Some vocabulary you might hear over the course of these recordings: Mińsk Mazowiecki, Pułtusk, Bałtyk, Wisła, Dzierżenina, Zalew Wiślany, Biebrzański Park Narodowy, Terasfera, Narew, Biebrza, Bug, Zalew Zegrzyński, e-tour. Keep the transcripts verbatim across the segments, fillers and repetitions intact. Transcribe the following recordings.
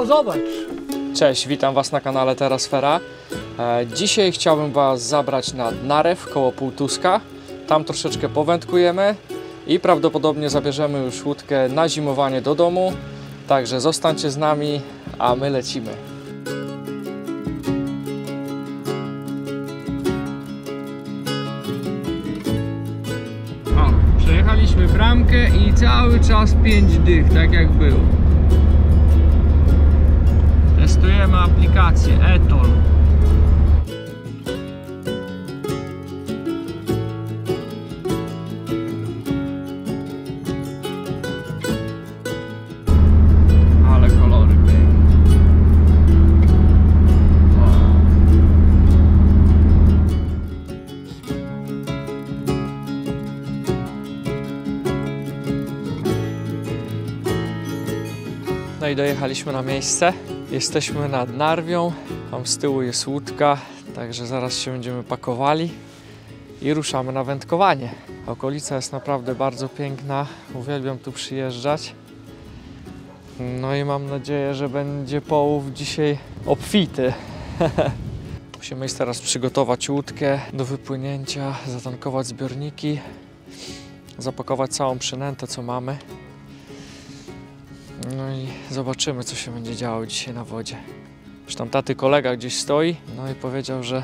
O, zobacz! Cześć, witam Was na kanale Terasfera. Dzisiaj chciałbym Was zabrać na Narew koło Pułtuska. Tam troszeczkę powędkujemy i prawdopodobnie zabierzemy już łódkę na zimowanie do domu. Także zostańcie z nami, a my lecimy. O, przejechaliśmy bramkę i cały czas pięć dych, tak jak było. Testujemy aplikację e-tour. Ale kolory były. Wow. No i dojechaliśmy na miejsce. Jesteśmy nad Narwią, tam z tyłu jest łódka, także zaraz się będziemy pakowali i ruszamy na wędkowanie. Okolica jest naprawdę bardzo piękna, uwielbiam tu przyjeżdżać. No i mam nadzieję, że będzie połów dzisiaj obfity. Musimy już teraz przygotować łódkę do wypłynięcia, zatankować zbiorniki, zapakować całą przynętę, co mamy. No i zobaczymy, co się będzie działo dzisiaj na wodzie. Już tam taty kolega gdzieś stoi, no i powiedział, że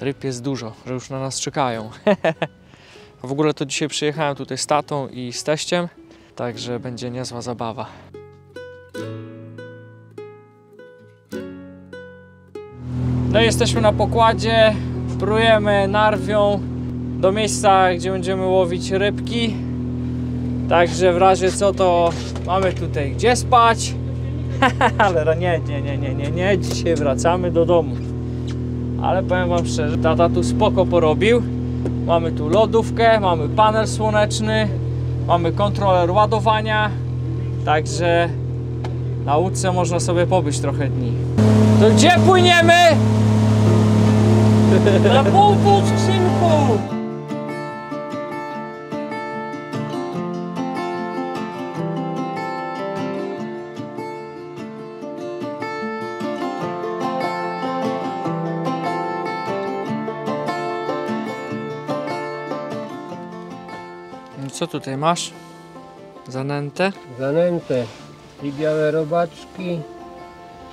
ryb jest dużo, że już na nas czekają. A w ogóle to dzisiaj przyjechałem tutaj z tatą i z teściem, także będzie niezła zabawa. No i jesteśmy na pokładzie, prójemy Narwią do miejsca, gdzie będziemy łowić rybki. Także w razie co to mamy tutaj gdzie spać, ale nie, nie, nie, nie, nie, nie, dzisiaj wracamy do domu. Ale powiem Wam szczerze, tata tu spoko porobił. Mamy tu lodówkę, mamy panel słoneczny, mamy kontroler ładowania, także na łódce można sobie pobyć trochę dni. To gdzie płyniemy? Na Pułtusk, synku! Co tutaj masz? Zanętę? Zanętę i białe robaczki,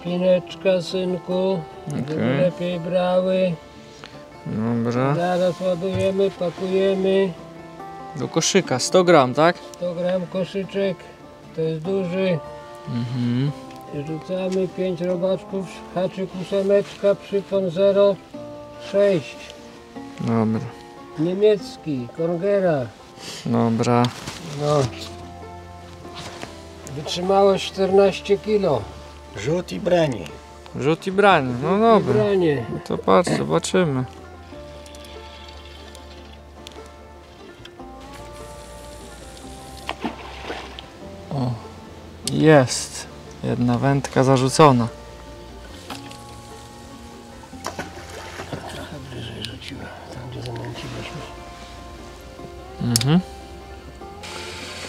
pineczka, synku, żeby okay. Lepiej brały. Dobra. Zaraz ładujemy, pakujemy. Do koszyka, sto gram, tak? sto gram koszyczek, to jest duży. Mhm. Rzucamy pięć robaczków, haczyk ósemeczka, przypon zero przecinek sześć. Dobra. Niemiecki, Korgera. Dobra. No. Wytrzymałość czternaście kilo. Rzut i branie. Rzut i branie, no Rzut dobra. Branie. No to patrz, zobaczymy. O, jest. Jedna wędka zarzucona. Trochę bliżej rzuciła, tam gdzie zamęciłyśmy. Mhm.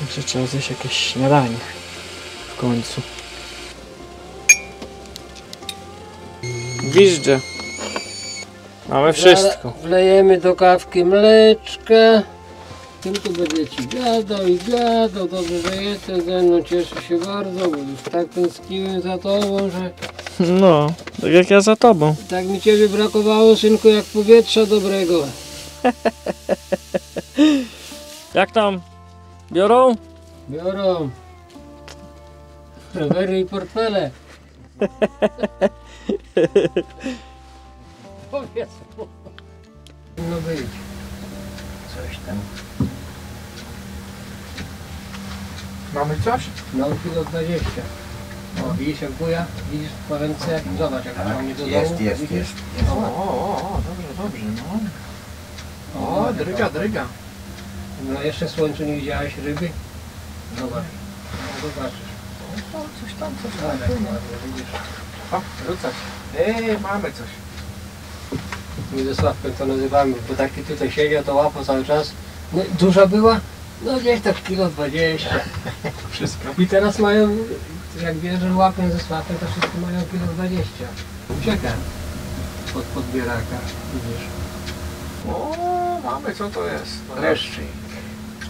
Także trzeba zjeść jakieś śniadanie w końcu. Gwizdże. Mamy wszystko. Wlejemy do kawki mleczka. Tylko będzie Ci gadał i gadał. Dobrze, że jesteś ze mną. Cieszę się bardzo, bo już tak tęskniłem za Tobą, że... No, tak jak ja za Tobą. Tak mi Ciebie brakowało, synku, jak powietrza dobrego. Jak tam? Biorą? Biorą. Rowery i portfele. Powiedz mu. No być. Coś tam. Mamy coś? No kilo dwadzieścia. O, widzisz jak buja? Widzisz po ręce? Zobacz jak ciągnie do dołu. Jest, jest, widzisz? Jest. O, o, o, dobrze, dobrze. No. O, o, dryga, dryga. No jeszcze w słońcu nie widziałeś ryby? Zobacz. No, zobaczysz. O, coś tam, coś tam. Ale, widzisz. O, rzucać. Eee, mamy coś. My ze Sławkiem to nazywamy, bo taki tutaj siedział, to łapał cały czas. No, duża była? No gdzieś tak kilo dwadzieścia. Wszystko. I teraz mają, jak wierzę, łapią ze słapem, to wszystko mają kilo dwadzieścia. Uciekam pod podbieraka, widzisz. O, mamy, co to jest? Leszczyk.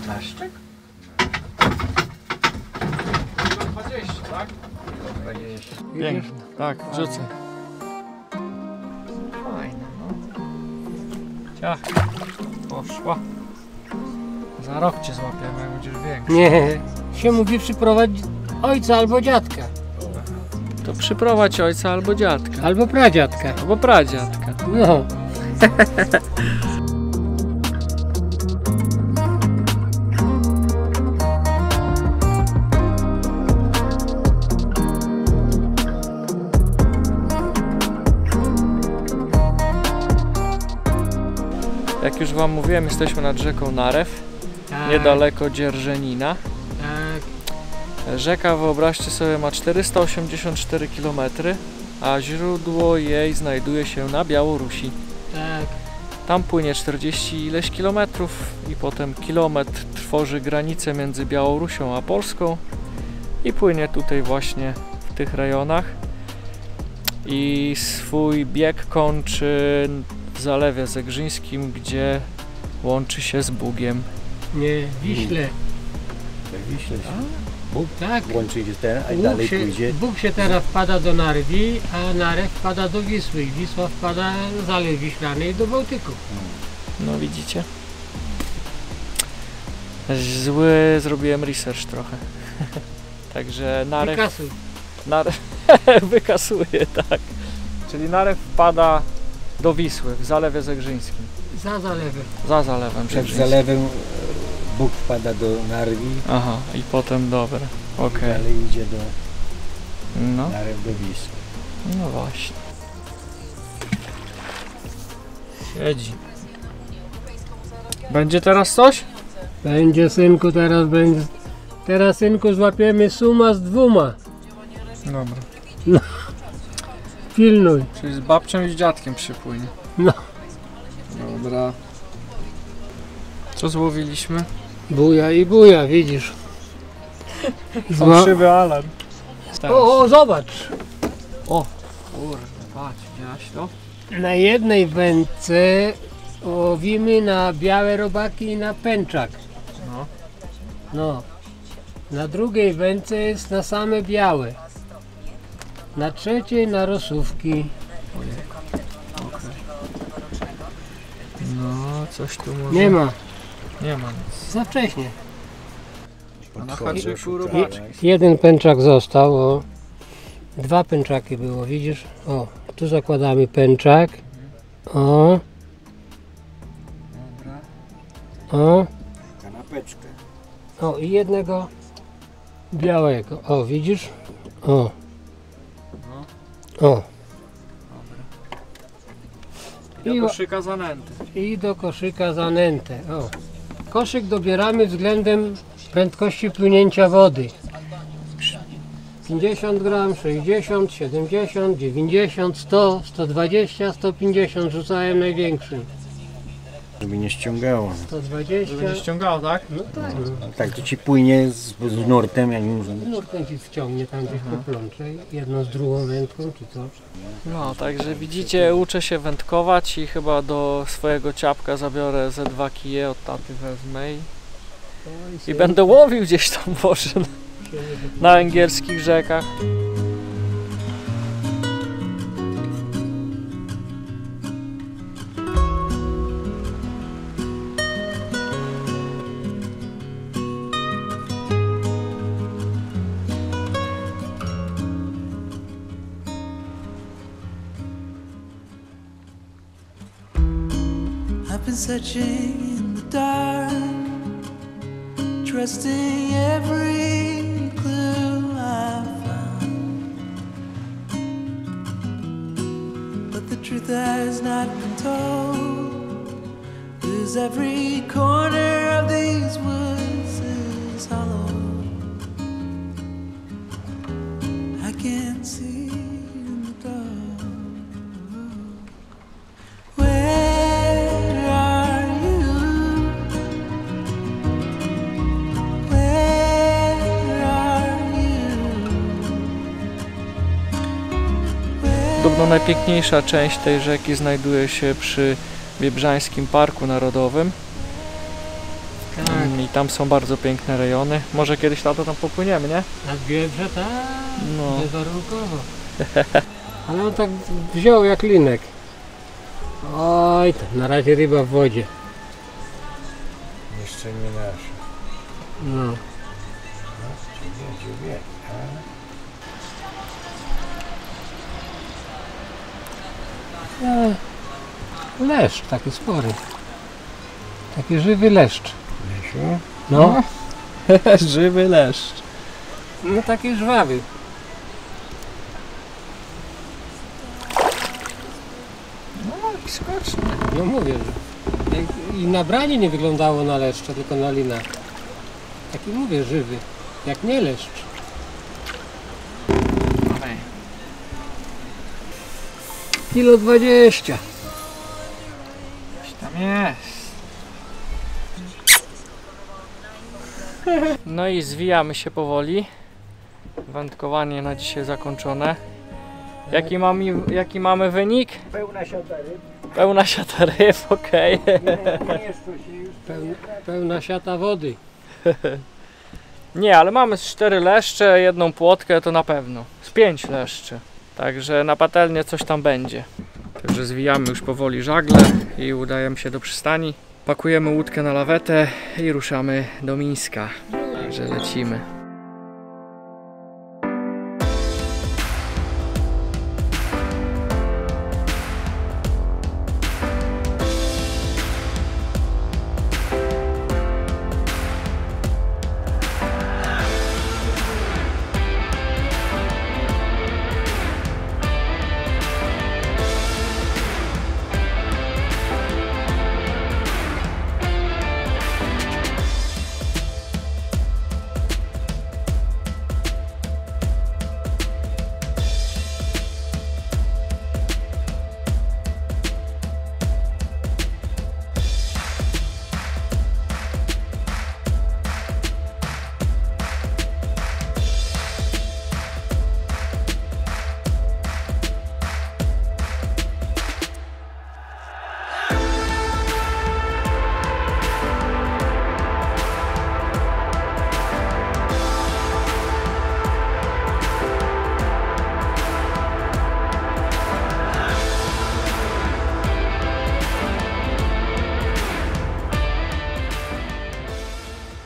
Leszczyk? Kilo dwadzieścia, tak? Kilo dwadzieścia. Pięknie, tak, wrzucę. Fajne, no. Ciach, poszła. Za rok cię złapiemy, jak będziesz większy. Nie, się mówi przyprowadzić ojca albo dziadka. To przyprowadź ojca albo dziadka. Albo pradziadka. Albo pradziadka. No. Jak już wam mówiłem, jesteśmy nad rzeką Narew. Tak. Niedaleko Dzierżenina. Tak. Rzeka, wyobraźcie sobie, ma czterysta osiemdziesiąt cztery kilometry, a źródło jej znajduje się na Białorusi. Tak. Tam płynie czterdzieści ileś kilometrów i potem kilometr tworzy granicę między Białorusią a Polską i płynie tutaj właśnie w tych rejonach i swój bieg kończy w Zalewie Zegrzyńskim, gdzie łączy się z Bugiem. Nie, Wiśle. W Wiśle się. Bóg tak. Łączy się teraz, a Bóg dalej się, pójdzie. Bóg się teraz wpada do Narwi, a Narew wpada do Wisły. Wisła wpada do Zalew Wiślany i do Bałtyku. No widzicie? Zły zrobiłem research trochę. Także Narew... Wykasuj. Narew... Wykasuje, tak. Czyli Narew wpada do Wisły, w Zalewie Zegrzyńskim. Za Zalewem. Za Zalewem. Przed Zalewem Bóg wpada do Narwi. Aha, i potem dobra. Okej. Ale idzie do no. Narew do Wisły. No właśnie. Siedzi. Będzie teraz coś? Będzie, synku, teraz będzie. Teraz, synku, złapiemy suma z dwoma. Dobra. No. Pilnuj. Czyli z babcią i z dziadkiem przypłynie. No. Dobra. Co złowiliśmy? Buja i buja, widzisz. Fałszywy alarm. O, o, zobacz. O, kurde, patrz, widziałaś to? Na jednej wędce łowimy na białe robaki i na pęczak. No. No. Na drugiej wędce jest na same białe. Na trzeciej na rosówki. No, coś tu może... Nie ma. Nie ma nic. Za wcześnie. Na haczyku robaczek. Jeden pęczak został, o. Dwa pęczaki było, widzisz? O, tu zakładamy pęczak. O. Dobra. O. Kanapeczkę. O, i jednego białego. O, widzisz? O. O. I do koszyka zanęty. I do koszyka zanęty. O. Koszyk dobieramy względem prędkości płynięcia wody. pięćdziesiąt gram, sześćdziesiąt, siedemdziesiąt, dziewięćdziesiąt, sto, sto dwadzieścia, sto pięćdziesiąt rzucałem największym. Żeby nie ściągało. sto dwadzieścia. Żeby nie ściągało, tak? No tak. No, tak, to ci płynie z, z nurtem, ja nie muszę. Z nurtem ci wciągnie tam gdzieś po plącze, jedno z drugą wędką czy co. No, także widzicie, uczę się wędkować i chyba do swojego ciapka zabiorę ze dwa kije, od taty wezmę i, i będę łowił gdzieś tam może na, na angielskich rzekach. Searching in the dark, trusting every clue I found. But the truth has not been told. There's every corner of these woods is hollow. I can't see in the dark. Where are you? Podobno najpiękniejsza część tej rzeki znajduje się przy Biebrzańskim Parku Narodowym. Tak. I tam są bardzo piękne rejony. Może kiedyś lato tam popłyniemy, nie? Na Biebrze, tak. No. Bezwarunkowo. Ale on tak wziął jak linek. Oj, na razie ryba w wodzie. Jeszcze nie nasza. No. Leszcz taki spory. Taki żywy leszcz. Leszcz? No. Żywy leszcz. No taki żwawy. No i skoczny. No mówię, że i na branie nie wyglądało na leszcze, tylko na linach. Taki mówię żywy, jak nie leszcz. Kilo dwadzieścia. Coś tam jest. No i zwijamy się powoli. Wędkowanie na dzisiaj zakończone. Jaki, mam, jaki mamy wynik? Pełna siata ryb. Pełna siata ryb, okej. Okay. Peł, pełna siata wody. Nie, ale mamy z cztery leszcze, jedną płotkę to na pewno. Z pięć leszczy. Także na patelnię coś tam będzie. Także zwijamy już powoli żagle i udajemy się do przystani. Pakujemy łódkę na lawetę i ruszamy do Mińska. Także lecimy.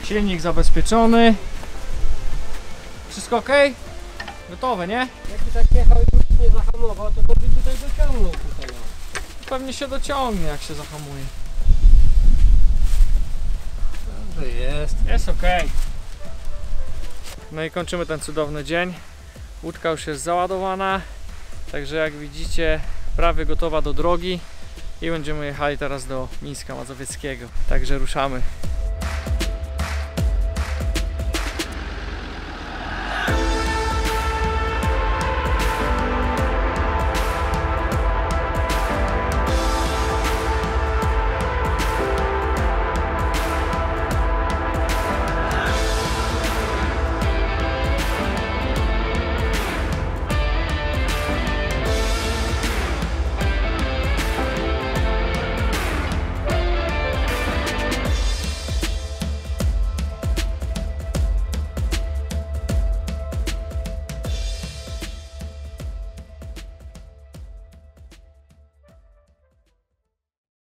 Silnik zabezpieczony. Wszystko ok? Gotowe, nie? Jakby tak jechał i tu nie zahamował, to by tutaj dociągnął tutaj. Pewnie się dociągnie, jak się zahamuje. Dobrze jest. Jest ok. No i kończymy ten cudowny dzień. Łódka już jest załadowana. Także jak widzicie, prawie gotowa do drogi. I będziemy jechali teraz do Mińska Mazowieckiego. Także ruszamy.